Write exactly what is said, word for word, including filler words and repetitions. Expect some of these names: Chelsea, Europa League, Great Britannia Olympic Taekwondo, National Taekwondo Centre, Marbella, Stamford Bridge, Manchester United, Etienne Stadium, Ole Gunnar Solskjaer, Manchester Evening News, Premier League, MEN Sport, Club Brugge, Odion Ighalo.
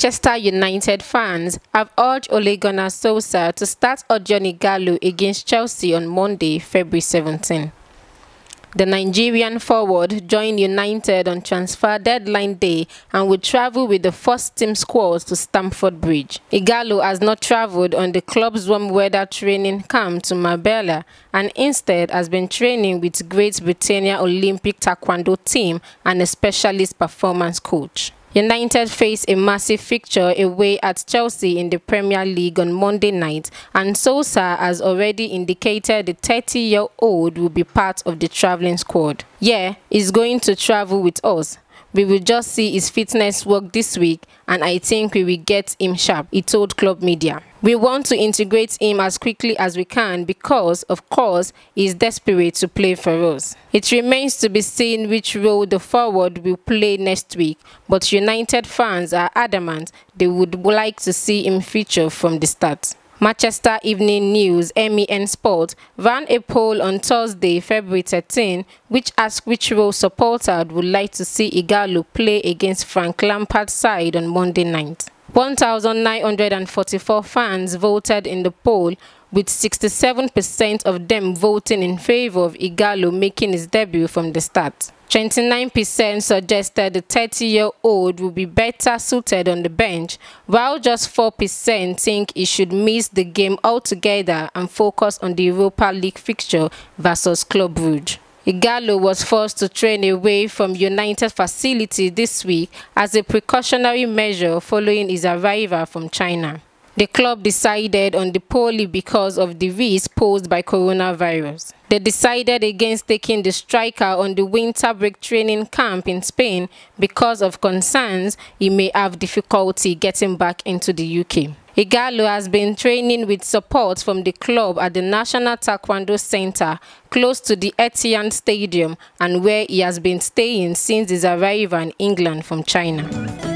Manchester United fans have urged Ole Gunnar Solskjaer to start Odion Ighalo against Chelsea on Monday, February seventeenth. The Nigerian forward joined United on transfer deadline day and will travel with the first team squad to Stamford Bridge. Ighalo has not travelled on the club's warm weather training camp to Marbella and instead has been training with Great Britannia Olympic Taekwondo team and a specialist performance coach. United face a massive fixture away at Chelsea in the Premier League on Monday night, and Solskjaer has already indicated the thirty-year-old will be part of the travelling squad. Yeah, he's going to travel with us. We will just see his fitness work this week, and I think we will get him sharp, he told club media. We want to integrate him as quickly as we can because, of course, he is desperate to play for us. It remains to be seen which role the forward will play next week, but United fans are adamant they would like to see him feature from the start. Manchester Evening News (M E N Sport) ran a poll on Thursday, February thirteenth, which asked which role supporters would like to see Ighalo play against Frank Lampard's side on Monday night. one thousand nine hundred forty-four fans voted in the poll, with sixty-seven percent of them voting in favour of Ighalo making his debut from the start. twenty-nine percent suggested the thirty-year-old would be better suited on the bench, while just four percent think he should miss the game altogether and focus on the Europa League fixture versus Club Brugge. Ighalo was forced to train away from United facility this week as a precautionary measure following his arrival from China. The club decided on the poll because of the risk posed by coronavirus. They decided against taking the striker on the winter break training camp in Spain because of concerns he may have difficulty getting back into the U K. Ighalo has been training with support from the club at the National Taekwondo Centre, close to the Etienne Stadium, and where he has been staying since his arrival in England from China.